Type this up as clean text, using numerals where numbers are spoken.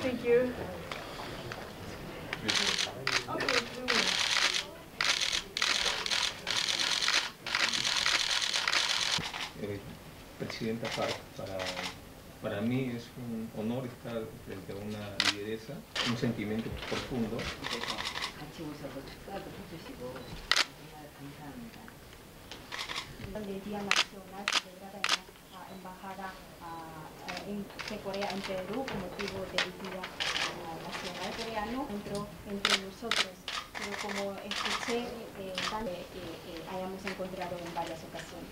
Thank you. Okay, do it. Presidenta Park, para mí es un honor estar frente a una lideresa, un sentimiento profundo. El Día Nacional celebrada en la Embajada de Corea en Perú con motivo del Día Nacional Coreano entre nosotros, pero como escuché, hayamos encontrado en varias ocasiones.